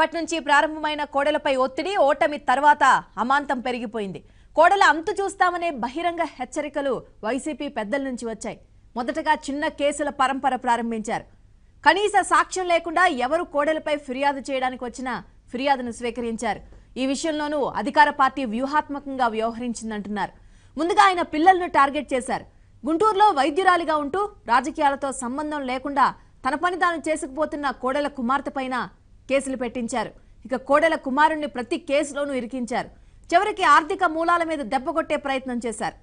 అప్పటి నుంచి ప్రారంభమైన కోడెలపై ఒత్తిడి ఓటమి తర్వాత అమాంతం పెరిగిపోయింది. కోడెల అంతు చూస్తామనే బహిరంగ హెచ్చరికలు వైసీపీ పెద్దల నుంచి వచ్చాయి. మొదటగా చిన్న కేసుల పరంపర ప్రారంభించారు. కనీస సాక్ష్యం లేకుండా ఎవరు కోడెలపై ఫిర్యాదు చేయడానికి వచ్చినా ఫిర్యాదును స్వీకరించారు. ఈ విషయంలోనూ అధికార పార్టీ వ్యూహాత్మకంగా వ్యవహరించిందంటున్నారు. ముందుగా ఆయన పిల్లలను టార్గెట్ చేశారు. గుంటూరులో వైద్యురాలిగా ఉంటూ రాజకీయాలతో సంబంధం లేకుండా తన పని తాను చేసుకుపోతున్న కోడెల కుమార్తె పైన కేసులు పెట్టించారు. ఇక కోడెల కుమారుణ్ణి ప్రతి కేసులోనూ ఇరికించారు. చివరికి ఆర్థిక మూలాల మీద దెబ్బకొట్టే ప్రయత్నం చేశారు.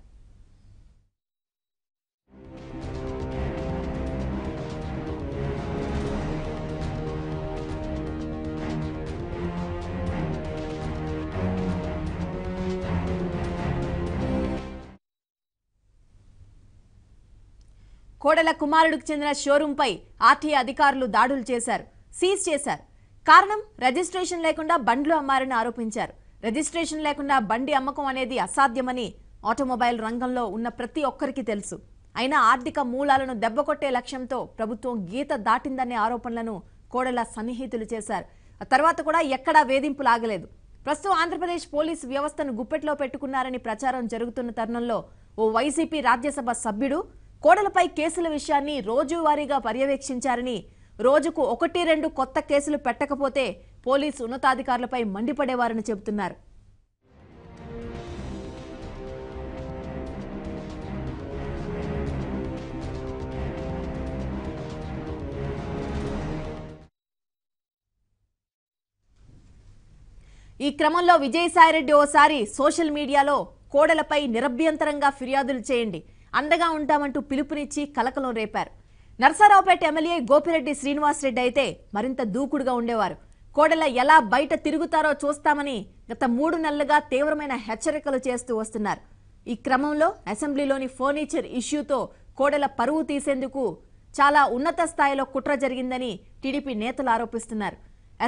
కోడెల కుమారుడికి చెందిన షోరూంపై ఆర్టీఏ అధికారులు దాడులు చేశారు, సీజ్ చేశారు. కారణం రిజిస్ట్రేషన్ లేకుండా బండ్లు అమ్మారని ఆరోపించారు. రిజిస్ట్రేషన్ లేకుండా బండి అమ్మకం అనేది అసాధ్యమని ఆటోమొబైల్ రంగంలో ఉన్న ప్రతి ఒక్కరికి తెలుసు. అయినా ఆర్థిక మూలాలను దెబ్బకొట్టే లక్ష్యంతో ప్రభుత్వం గీత దాటిందనే ఆరోపణలను కోడెల సన్నిహితులు చేశారు. ఆ తర్వాత కూడా ఎక్కడా వేధింపులు ఆగలేదు. ప్రస్తుతం ఆంధ్రప్రదేశ్ పోలీసు వ్యవస్థను గుప్పెట్లో పెట్టుకున్నారని ప్రచారం జరుగుతున్న తరుణంలో ఓ వైసీపీ రాజ్యసభ సభ్యుడు కోడలపై కేసుల విషయాన్ని రోజువారీగా పర్యవేక్షించారని, రోజుకు 1-2 కొత్త కేసులు పెట్టకపోతే పోలీసు ఉన్నతాధికారులపై మండిపడేవారని చెబుతున్నారు. ఈ క్రమంలో విజయసాయిరెడ్డి ఓసారి సోషల్ మీడియాలో కోడలపై నిరభ్యంతరంగా ఫిర్యాదులు చేయండి, అండగా ఉంటామంటూ పిలుపునిచ్చి కలకలం రేపారు. నర్సారావుపేట ఎమ్మెల్యే గోపిరెడ్డి శ్రీనివాసరెడ్డి అయితే మరింత దూకుడుగా ఉండేవారు. కోడెల ఎలా బయట తిరుగుతారో చూస్తామని గత 3 నెలలుగా తీవ్రమైన హెచ్చరికలు చేస్తూ వస్తున్నారు. ఈ క్రమంలో అసెంబ్లీలోని ఫర్నిచర్ ఇష్యూతో కోడెల పరువు తీసేందుకు చాలా ఉన్నత స్థాయిలో కుట్ర జరిగిందని టీడీపీ నేతలు ఆరోపిస్తున్నారు.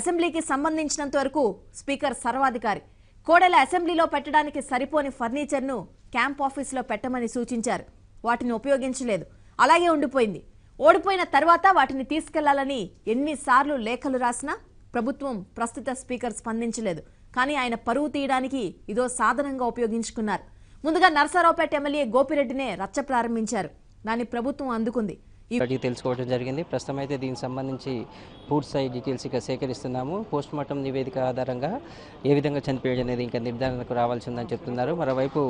అసెంబ్లీకి సంబంధించినంత వరకు స్పీకర్ సర్వాధికారి. కోడెల అసెంబ్లీలో పెట్టడానికి సరిపోని ఫర్నిచర్ను క్యాంప్ ఆఫీసులో పెట్టమని సూచించారు. వాటిని ఉపయోగించలేదు, అలాగే ఉండిపోయింది. ఓడిపోయిన తర్వాత వాటిని తీసుకెళ్లాలని ఎన్నిసార్లు లేఖలు రాసినా ప్రభుత్వం ప్రస్తుత స్పీకర్ స్పందించలేదు. కానీ ఆయన పరువు తీయడానికి ఇదో సాధనంగా ఉపయోగించుకున్నారు. ముందుగా నర్సారావుపేట ఎమ్మెల్యే గోపిరెడ్డినే రచ్చ ప్రారంభించారు. దాన్ని ప్రభుత్వం అందుకుంది. ఇప్పటికీ తెలుసుకోవడం జరిగింది. ప్రస్తుతం అయితే దీనికి సంబంధించి పూర్తిస్థాయి డీటెయిల్స్ ఇక సేకరిస్తున్నాము. పోస్ట్ మార్టం నివేదిక ఆధారంగా ఏ విధంగా చనిపోయాడు అనేది ఇంకా నిర్ధారణకు రావాల్సి ఉందని చెప్తున్నారు. మరోవైపు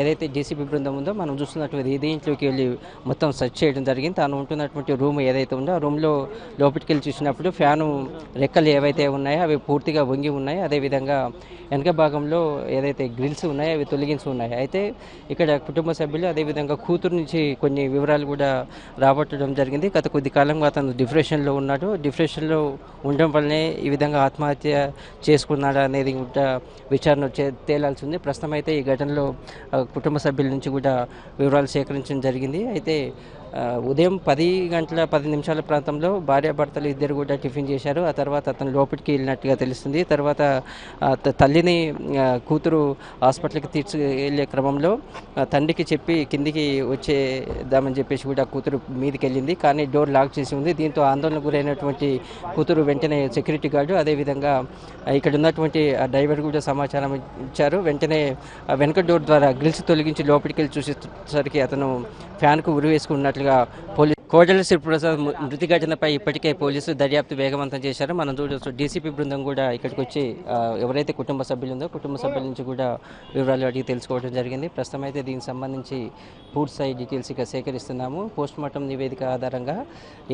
ఏదైతే జేసీబీ బృందం ఉందో మనం చూస్తున్నటువంటి దీంట్లోకి వెళ్ళి మొత్తం సెర్చ్ చేయడం జరిగింది. తాను ఉంటున్నటువంటి రూమ్ ఏదైతే ఉందో ఆ రూమ్లో లోపలికి వెళ్ళి చూసినప్పుడు ఫ్యాను రెక్కలు ఏవైతే ఉన్నాయో అవి పూర్తిగా వంగి ఉన్నాయి. అదేవిధంగా వెనక భాగంలో ఏదైతే గ్రిల్స్ ఉన్నాయో అవి తొలగించి ఉన్నాయి. అయితే ఇక్కడ కుటుంబ సభ్యులు అదేవిధంగా కూతురు నుంచి కొన్ని వివరాలు కూడా రాబట్టడం జరిగింది. గత కొద్ది కాలంగా అతను డిప్రెషన్లో ఉన్నాడు. డిప్రెషన్లో ఉండడం వల్లనే ఈ విధంగా ఆత్మహత్య చేసుకున్నాడు అనేది కూడా విచారణ తేలాల్సి ఉంది. ప్రస్తుతం అయితే ఈ ఘటనలో కుటుంబ సభ్యుల నుంచి కూడా వివరాలు సేకరించడం జరిగింది. అయితే ఉదయం 10 గంటల 10 నిమిషాల ప్రాంతంలో భార్యాభర్తలు ఇద్దరు కూడా టిఫిన్ చేశారు. ఆ తర్వాత అతను లోపలికి వెళ్ళినట్టుగా తెలుస్తుంది. తర్వాత తల్లిని కూతురు హాస్పిటల్కి తీసుకెళ్లే క్రమంలో తండ్రికి చెప్పి కిందికి వచ్చేద్దామని చెప్పేసి కూడా కూతురు మీదకి వెళ్ళింది. కానీ డోర్ లాక్ చేసి ఉంది. దీంతో ఆందోళన గురైనటువంటి కూతురు వెంటనే సెక్యూరిటీ గార్డు అదేవిధంగా ఇక్కడ ఉన్నటువంటి డ్రైవర్ కూడా సమాచారం ఇచ్చారు. వెంటనే వెనుక డోర్ ద్వారా గ్రిల్స్ తొలగించి లోపలికి వెళ్ళి చూసేసరికి అతను ఫ్యాన్కు ఉరి వేసుకున్నట్లు కోడెల శివ ప్రసాద్ మృతి ఘటనపై ఇప్పటికే పోలీసులు దర్యాప్తు వేగవంతం చేశారు. మనం చూడవచ్చు డీసీపీ బృందం కూడా ఇక్కడికి వచ్చి ఎవరైతే కుటుంబ సభ్యులు ఉందో కుటుంబ సభ్యుల నుంచి కూడా వివరాలు అడిగి తెలుసుకోవడం జరిగింది. ప్రస్తుతం అయితే దీనికి సంబంధించి పూర్తిస్థాయి డీటెయిల్స్ ఇక సేకరిస్తున్నాము. పోస్ట్ మార్టం నివేదిక ఆధారంగా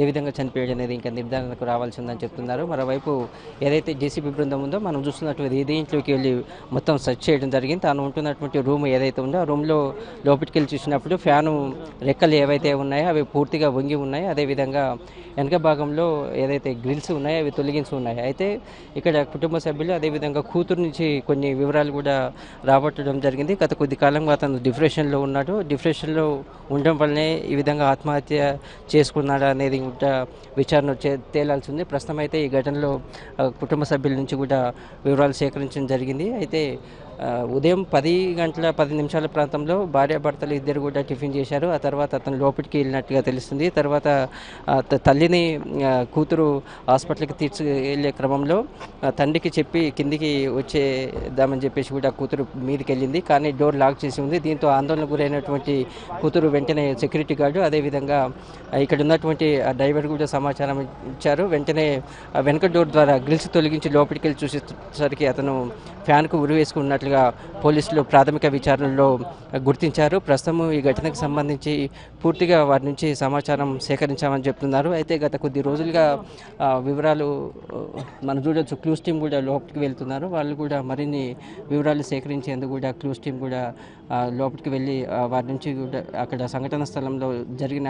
ఏ విధంగా చనిపోయాడు అనేది ఇంకా నిర్ధారణకు రావాల్సి ఉందని చెప్తున్నారు. మరోవైపు ఏదైతే జేసీబీ బృందం ఉందో మనం చూస్తున్నటువంటి దీంట్లోకి వెళ్ళి మొత్తం సెర్చ్ చేయడం జరిగింది. తాను ఉంటున్నటువంటి రూమ్ ఏదైతే ఉందో ఆ రూమ్లో లోపలికి వెళ్ళి చూసినప్పుడు ఫ్యాను రెక్కలు ఏవైతే ఉన్నాయో అవి పూర్తిగా వంగి ఉన్నాయి. అదేవిధంగా వెనక భాగంలో ఏదైతే గ్రిల్స్ ఉన్నాయో అవి తొలగించి ఉన్నాయి. అయితే ఇక్కడ కుటుంబ సభ్యులు అదేవిధంగా కూతురు నుంచి కొన్ని వివరాలు కూడా రాబట్టడం జరిగింది. గత కొద్ది కాలంగా అతను డిప్రెషన్లో ఉన్నాడు. డిప్రెషన్లో ఉండడం వల్లనే ఈ విధంగా ఆత్మహత్య చేసుకున్నాడు అనేది కూడా విచారణ తేలాల్సి ఉంది. ప్రస్తుతం అయితే ఈ ఘటనలో కుటుంబ సభ్యుల నుంచి కూడా వివరాలు సేకరించడం జరిగింది. అయితే ఉదయం 10 గంటల 10 నిమిషాల ప్రాంతంలో భార్యాభర్తలు ఇద్దరు కూడా టిఫిన్ చేశారు. ఆ తర్వాత అతను లోపలికి వెళ్ళినట్లుగా తెలుస్తుంది. తర్వాత తల్లిని కూతురు హాస్పిటల్కి తీసుకెళ్లే క్రమంలో తండ్రికి చెప్పి కిందికి వచ్చేద్దామని చెప్పేసి కూడా కూతురు మీదకి వెళ్ళింది. కానీ డోర్ లాక్ చేసి ఉంది. దీంతో ఆందోళన గురైనటువంటి కూతురు వెంటనే సెక్యూరిటీ గార్డు అదేవిధంగా ఇక్కడ ఉన్నటువంటి డ్రైవర్ కూడా సమాచారం ఇచ్చారు. వెంటనే వెనుక డోర్ ద్వారా గ్రిల్స్ తొలగించి లోపలికి వెళ్ళి చూసేసరికి అతను ఫ్యాన్కు ఉరి వేసుకున్నట్లుగా పోలీసులు ప్రాథమిక విచారణలో గుర్తించారు. ప్రస్తుతం ఈ ఘటనకు సంబంధించి పూర్తిగా వారి నుంచి సమాచారం సేకరించామని చెప్తున్నారు. అయితే గత కొద్ది రోజులుగా వివరాలు మనం చూడవచ్చు. క్లూస్ టీం కూడా లోపలికి వెళ్తున్నారు. వాళ్ళు కూడా మరిన్ని వివరాలు సేకరించేందుకు కూడా క్లూస్ టీం కూడా లోపలికి వెళ్ళి వారి నుంచి కూడా అక్కడ సంఘటన స్థలంలో జరిగిన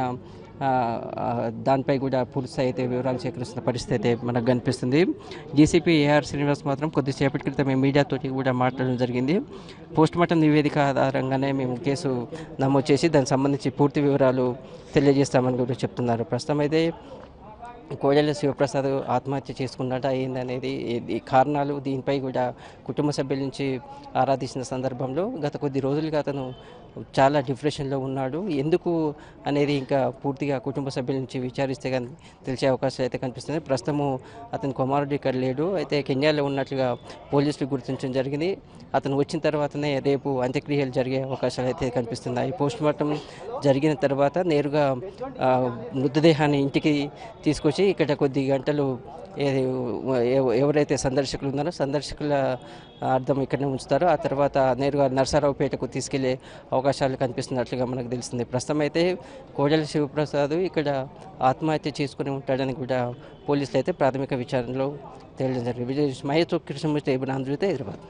దానిపై కూడా పూర్తి అయితే వివరాలు సేకరిస్తున్న పరిస్థితి అయితే మనకు కనిపిస్తుంది. డీసీపీ ఏఆర్ శ్రీనివాస్ మాత్రం కొద్దిసేపటి క్రితం మేము మీడియాతో కూడా మాట్లాడడం జరిగింది. పోస్ట్మార్టం నివేదిక ఆధారంగానే మేము కేసు నమోదు చేసి దానికి సంబంధించి పూర్తి వివరాలు తెలియజేస్తామని కూడా చెప్తున్నారు. ప్రస్తుతం అయితే కోడెల శివప్రసాద్ ఆత్మహత్య చేసుకున్నట ఏందనేది కారణాలు దీనిపై కూడా కుటుంబ సభ్యుల నుంచి ఆరాధించిన సందర్భంలో గత కొద్ది రోజులుగా అతను చాలా డిప్రెషన్లో ఉన్నాడు. ఎందుకు అనేది ఇంకా పూర్తిగా కుటుంబ సభ్యుల నుంచి విచారిస్తే కానీ తెలిసే అవకాశాలు అయితే కనిపిస్తున్నాయి. ప్రస్తుతము అతని కుమారుడు ఇక్కడ లేడు. అయితే కెన్యాలో ఉన్నట్లుగా పోలీసులు గుర్తించడం జరిగింది. అతను వచ్చిన తర్వాతనే రేపు అంత్యక్రియలు జరిగే అవకాశాలు అయితే కనిపిస్తున్నాయి. పోస్ట్మార్టం జరిగిన తర్వాత నేరుగా మృతదేహాన్ని ఇంటికి తీసుకొచ్చి ఇక్కడ కొద్ది గంటలు ఎవరైతే సందర్శకులు ఉన్నారో సందర్శకుల అర్థం ఇక్కడనే ఉంచుతారు. ఆ తర్వాత నేరుగా నరసరావుపేటకు తీసుకెళ్లే అవకాశాలు కనిపిస్తున్నట్లుగా మనకు తెలిసింది. ప్రస్తుతం అయితే కోడెల శివప్రసాద్ ఇక్కడ ఆత్మహత్య చేసుకుని ఉంటాడని కూడా పోలీసులు అయితే ప్రాథమిక విచారణలో తేలడం జరిగింది. విజయ్ మహేష్ కృష్ణ టేబుల్ ఆంధ్రజ్యోతి హైదరాబాద్.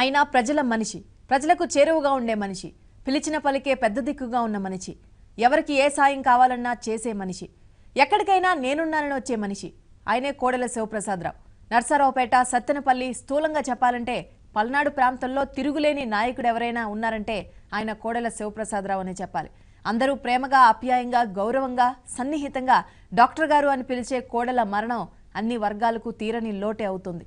ఆయన ప్రజల మనిషి, ప్రజలకు చేరువుగా ఉండే మనిషి, పిలిచిన పలికే పెద్ద దిక్కుగా ఉన్న మనిషి, ఎవరికి ఏ సాయం కావాలన్నా చేసే మనిషి, ఎక్కడికైనా నేనున్నానని వచ్చే మనిషి. ఆయనే కోడెల శివప్రసాదరావు. నర్సారావుపేట, సత్తెనపల్లి, స్థూలంగా చెప్పాలంటే పల్నాడు ప్రాంతంలో తిరుగులేని నాయకుడు ఎవరైనా ఉన్నారంటే ఆయన కోడెల శివప్రసాదరావు అనే చెప్పాలి. అందరూ ప్రేమగా, ఆప్యాయంగా, గౌరవంగా, సన్నిహితంగా డాక్టర్ గారు అని పిలిచే కోడెల మరణం అన్ని వర్గాలకు తీరని లోటే అవుతుంది.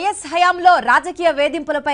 వైఎస్ హయాంలో రాజకీయ వేధింపులపై